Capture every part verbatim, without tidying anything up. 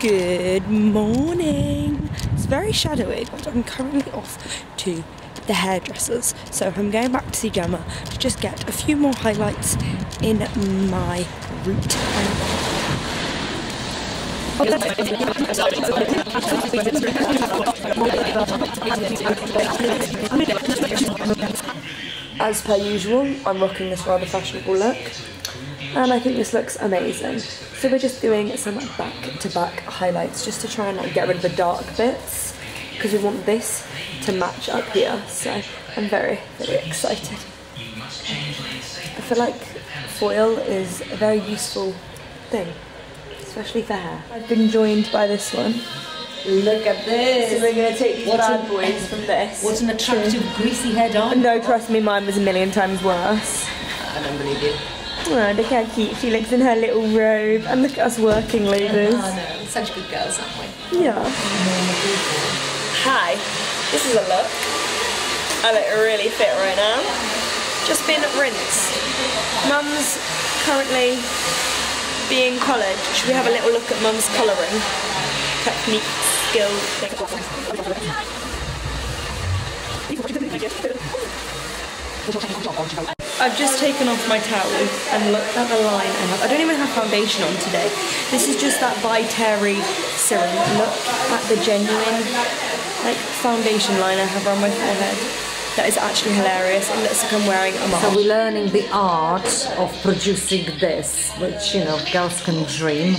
Good morning. It's very shadowy, but I'm currently off to the hairdressers, so I'm going back to see Gemma to just get a few more highlights in my route. As per usual, I'm rocking this rather fashionable look, and I think this looks amazing. So we're just doing some back-to-back highlights just to try and like, get rid of the dark bits, because we want this to match up here. So I'm very, very excited. I feel like foil is a very useful thing, especially for hair. I've been joined by this one. Look at this. So we're going to take what bad boys from this. What an attractive, greasy hair dye. No, trust me, mine was a million times worse. I don't believe you. Oh, look how cute she looks in her little robe, and look at us working ladies. Oh no, such good girls, aren't we? Yeah. Hi, this is a look. I look really fit right now. Just been at rinse. Mum's currently being collared. Should we have a little look at Mum's collaring technique, skill, thing? I've just taken off my towel and looked at the line I have. I don't even have foundation on today. This is just that By Terry serum. Look at the genuine like foundation line I have on my forehead. That is actually hilarious. It looks like I'm wearing a mask. So we're learning the art of producing this, which, you know, girls can dream.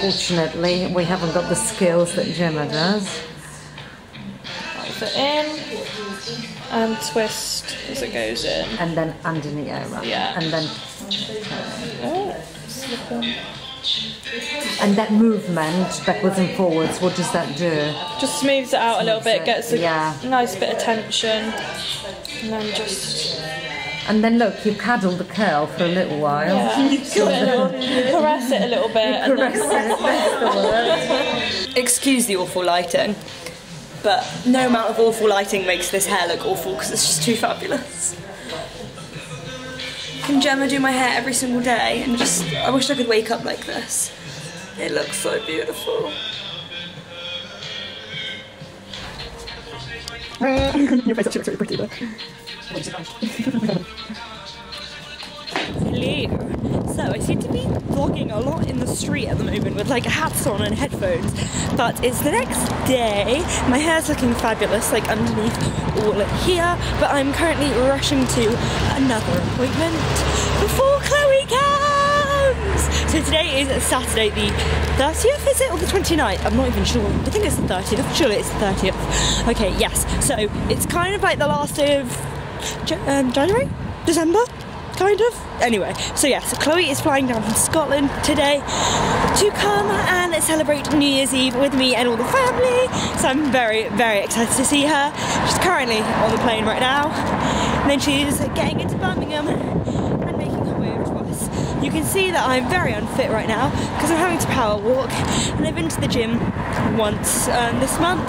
Fortunately, we haven't got the skills that Gemma does. Put in and twist as it goes in, and then under the area, yeah, and then oh, slip on. And that movement backwards and forwards, what does that do? Just smooths it out a little bit, gets a yeah. nice bit of tension, and then just and then look, you cuddle the curl for a little while, yeah. you, so little, you caress it a little bit, you and caress then... it. Excuse the awful lighting. But no amount of awful lighting makes this hair look awful because it's just too fabulous. Can Gemma do my hair every single day? And just, I wish I could wake up like this. It looks so beautiful. Your face actually looks really pretty though. Hello. So I seem to be vlogging a lot in the street at the moment with like hats on and headphones, but it's the next day. My hair's looking fabulous, like underneath all here, but I'm currently rushing to another appointment before Chloe comes. So today is Saturday the thirtieth, is it, or the twenty-ninth? I'm not even sure. I think it's the thirtieth. Surely it's the thirtieth. Okay, yes. So it's kind of like the last day of um, January, December. Kind of. Anyway, so yes, yeah, so Chloe is flying down from Scotland today to come and celebrate New Year's Eve with me and all the family. So I'm very, very excited to see her. She's currently on the plane right now. And then she's getting into Birmingham and making her way over to us. You can see that I'm very unfit right now because I'm having to power walk. And I've been to the gym once um, this month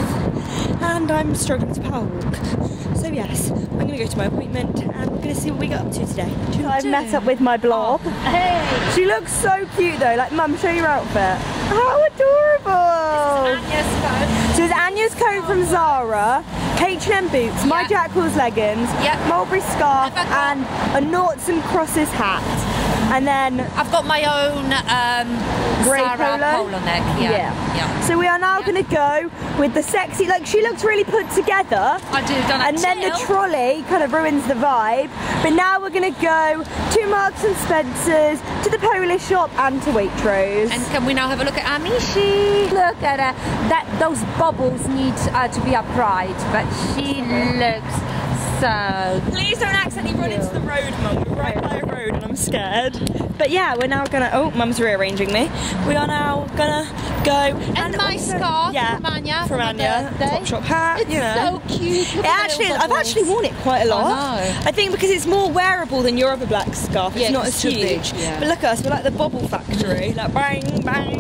and I'm struggling to power walk. So yes, I'm going to go to my appointment and I'm going to see what we got up to today. So I've met up with my blob. Hey! She looks so cute though. Like, Mum, show your outfit. How adorable! This is Anya's coat. So it's Anya's coat from Zara, K and M boots, my yep. Jackal's leggins, yep. Mulberry scarf and a Naughts and Crosses hat. And then... I've got my own um, grey polo. polo neck. Yeah. yeah. yeah. So we are now yeah. going to go with the sexy... Like, she looks really put together. I do, don't I? And then the trolley kind of ruins the vibe. But now we're going to go to Marks and Spencers, to the Polish shop and to Waitrose. And can we now have a look at Amishi? Look at her. That, those bubbles need uh, to be upright, but she looks... So, please don't accidentally run into the road, Mum. We're right by a road and I'm scared. But yeah, we're now gonna. Oh, Mum's rearranging me. We are now gonna go. And, and my also, scarf yeah, from Anya. From Anya. Topshop hat. It's you know. so cute. It actually, I've actually worn it quite a lot. I know. I think because it's more wearable than your other black scarf. It's yeah, not it's as huge. Big, yeah. But look at us, we're like the bobble factory. Like bang, bang.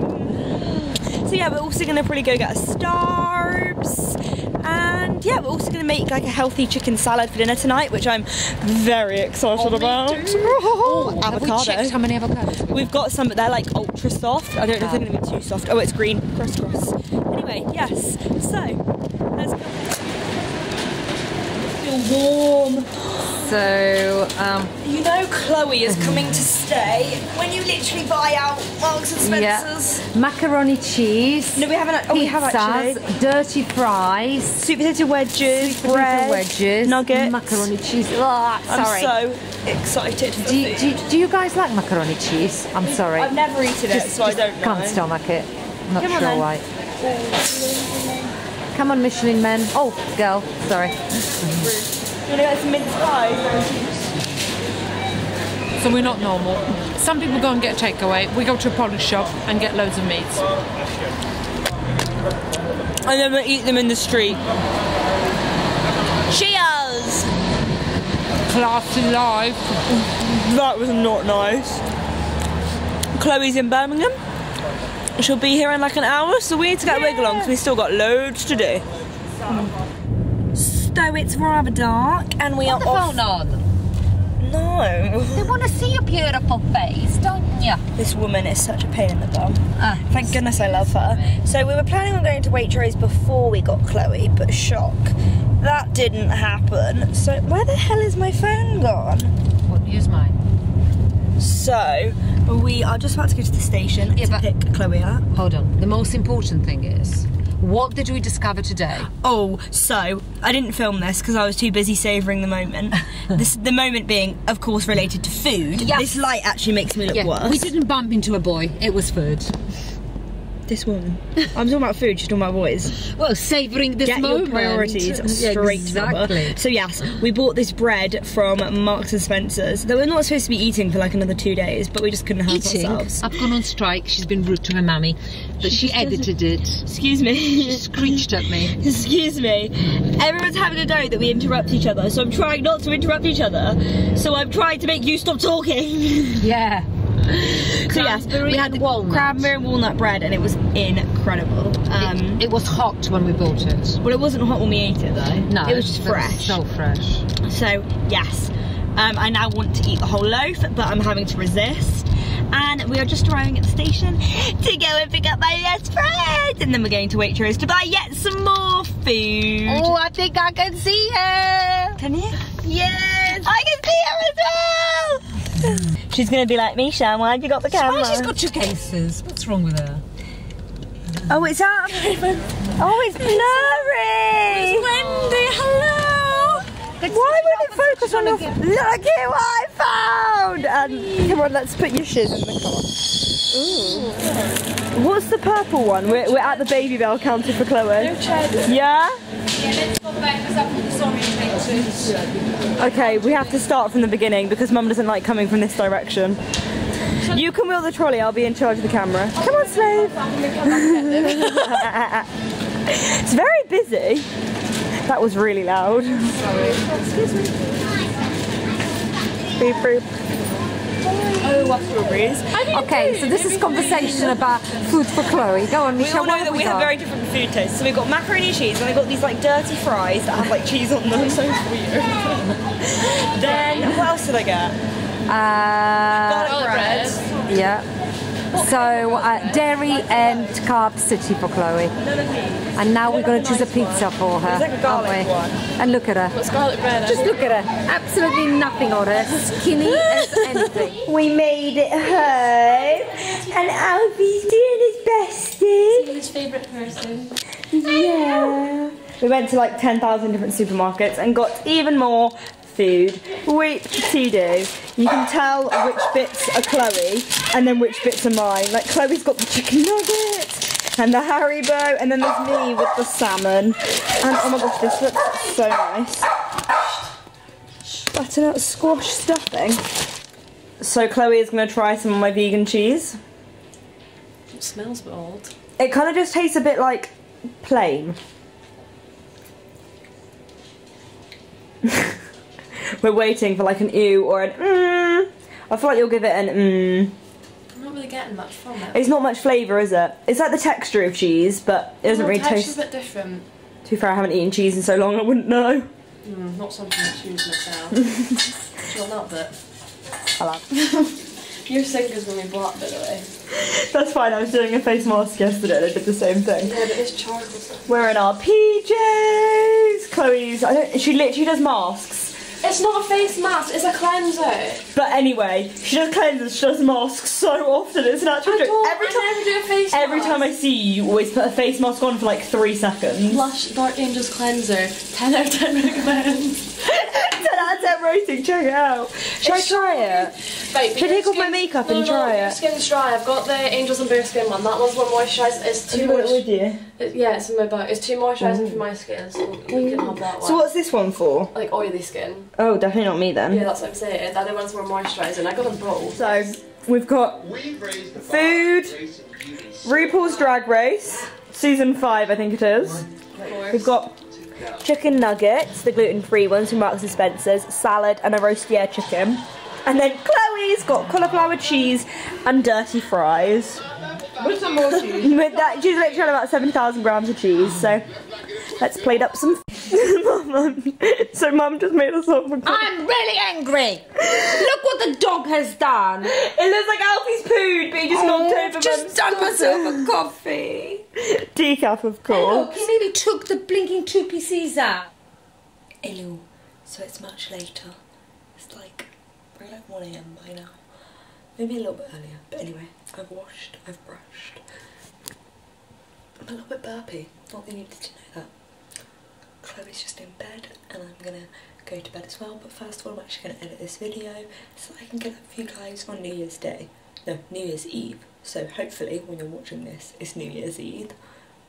So yeah, we're also gonna probably go get a Starbs. And yeah, we're also going to make like a healthy chicken salad for dinner tonight, which I'm very excited Only about. Oh, avocado. Have we checked how many avocados? We've, We've got some, but they're like ultra soft. I don't know if they're going to be too soft. Oh, it's green. Cross, cross. Anyway, yes. So, let's go. I feel warm. So, um... you know Chloe is coming to stay when you literally buy out Marks and Spencers. Yeah. Macaroni cheese. No, we haven't. Oh, pizzas, we have actually. Dirty fries. Sweet potato wedges. Sweet bread. Wedges. Nuggets. Macaroni cheese. Ugh, sorry. I'm so excited for do, do, do you guys like macaroni cheese? I'm sorry. I've never eaten just, it, so I don't know. Can't stomach it. I'm not Come sure on, why. Then. Come on, Michelin men. Oh, girl. Sorry. You want to get some mince pies? So we're not normal. Some people go and get takeaway. We go to a Polish shop and get loads of meats. I never eat them in the street. Cheers! Classy life. That was not nice. Chloe's in Birmingham. She'll be here in like an hour, so we need to get yeah. a wiggle on because we still got loads to do. Mm. So it's rather dark and we Put are off. Phone on. No. They want to see your beautiful face, don't you? This woman is such a pain in the bum. Ah, Thank goodness I love her. So we were planning on going to Waitrose before we got Chloe, but shock, that didn't happen. So where the hell is my phone gone? Wouldn't use mine. So we are just about to go to the station yeah, to pick Chloe up. Hold on. The most important thing is, what did we discover today? Oh, so I didn't film this because I was too busy savouring the moment. This, the moment being, of course, related to food. Yep. This light actually makes me look yeah. worse. We didn't bump into a boy. It was food. This woman. I'm talking about food. She's talking about boys. Well, savouring this Get moment. Get your priorities straight. Exactly. Rubber. So yes, we bought this bread from Marks and Spencers that we're not supposed to be eating for like another two days, but we just couldn't help eating. ourselves. I've gone on strike. She's been rude to her mammy. But she, she edited it. Excuse me. She screeched at me. Excuse me. Everyone's having a day that we interrupt each other, so I'm trying not to interrupt each other. So I'm trying to make you stop talking. Yeah. So yes, we had walnut. Cranberry and walnut bread, and it was incredible. Um, it, it was hot when we bought it. Well, it wasn't hot when we ate it though. No, it was just fresh. So fresh. So yes, um, I now want to eat the whole loaf, but I'm having to resist. And we are just arriving at the station to go and pick up my last bread, and then we're going to Waitrose to buy yet some more food. Oh, I think I can see her. Can you? Yes, I can see her as well. She's gonna be like, Misha, why have you got the camera? Why she's got two cases? What's wrong with her? Oh, it's up. Oh, it's blurry. It's Wendy. Hello. Good why would it focus on your? Again. Look at what I found. And come on, let's put your shiz in the car. Ooh. What's the purple one? We're, we're at the baby bell counter for Chloe. No chair. Yeah. Yeah, let's go back because I've disorientated. Okay, we have to start from the beginning because Mum doesn't like coming from this direction. You can wheel the trolley, I'll be in charge of the camera. Come on, slave! It's very busy. That was really loud. Sorry. Excuse me. Beep, boop. Oh, what strawberries. Okay, so this is conversation about food for Chloe. Go on, Michelle. We all know that we have very different food tastes. So we've got macaroni and cheese, and we've got these like dirty fries that have like cheese on them. So weird. Then what else did I get? Uh, Garlic bread. Yeah. So uh, dairy and carb city for Chloe. And now we're going to choose a pizza for her, aren't we? And look at her. What's garlic bread? Just look at her. Absolutely nothing on her. Skinny as anything. We made it home, and Albie's doing his bestie. He's his favourite person. Yeah. We went to like ten thousand different supermarkets and got even more food. Wait to do. You can tell which bits are Chloe and then which bits are mine. Like Chloe's got the chicken nuggets and the Haribo, and then there's me with the salmon. And oh my gosh, this looks so nice. Button out squash stuffing. So Chloe is going to try some of my vegan cheese. It smells a bit old. It kind of just tastes a bit like plain. We're waiting for like an ew or an mmm. I feel like you'll give it an mmm. I'm not really getting much from it. It's not much flavour, is it? It's like the texture of cheese, but it doesn't well, really taste. It's a bit different. Too fair, I haven't eaten cheese in so long, I wouldn't know. Mm, not something I choose myself. You're not, but... I love. Your finger's going to be black, by the way. That's fine, I was doing a face mask yesterday and I did the same thing. Yeah, but it's charcoal. We're in our P Js! Chloe's, I don't, she literally does masks. It's not a face mask, it's a cleanser. But anyway, she does cleansers, she does masks so often, it's an actual joke. Every time I never do a face mask. Every time I see you, you always put a face mask on for like three seconds. Blush Dark Angels cleanser, ten out of ten recommend. ten out of ten rating, check it out. Should it's I try it? Wait, should I take off my makeup no, and try no, it? Your skin's dry, I've got the Angels and Bear Skin one. That one's more moisturised, it's too much. It it, yeah, it's in my bag. It's too moisturising mm. for my skin, so mm. you can have that one. So what's this one for? Like oily skin. Oh, definitely not me then. Yeah, that's what I'm saying. The other one's more moisturising. I got them both. So, we've got food, RuPaul's Drag Race, season five I think it is. We've got chicken nuggets, the gluten-free ones from Marks and Spencers, salad and a roastier chicken. And then Chloe's got cauliflower cheese and dirty fries. With some more cheese. With that, she's literally on about seven thousand grams of cheese, so let's plate up some. So Mum just made us up for I'm really angry. Look what the dog has done. It looks like Alfie's pooed, but he just knocked oh, over just done myself a coffee. Decaf, of course. Look, he nearly took the blinking two pieces out. Hello. So it's much later. It's like, probably like one A M by now. Maybe a little bit earlier. But anyway, I've washed, I've brushed. I'm a little bit burpy. Not that you needed to know that. Chloe's just in bed and I'm gonna go to bed as well, but first of all I'm actually gonna edit this video so that I can get up for you guys on New Year's Day. No, New Year's Eve. So hopefully when you're watching this it's New Year's Eve.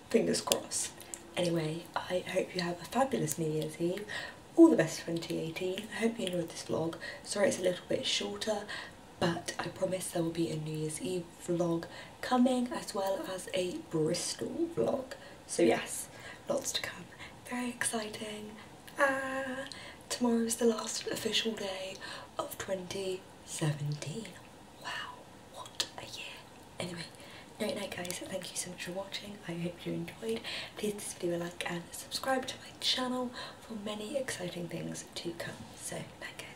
Fingers crossed. Anyway, I hope you have a fabulous New Year's Eve. All the best for twenty eighteen. I hope you enjoyed this vlog. Sorry it's a little bit shorter, but I promise there will be a New Year's Eve vlog coming as well as a Bristol vlog. So yes, lots to come. Very exciting. Ah, tomorrow is the last official day of twenty seventeen. Wow, what a year. Anyway, night night guys, thank you so much for watching. I hope you enjoyed. Please give this video a like and subscribe to my channel for many exciting things to come. So, night guys.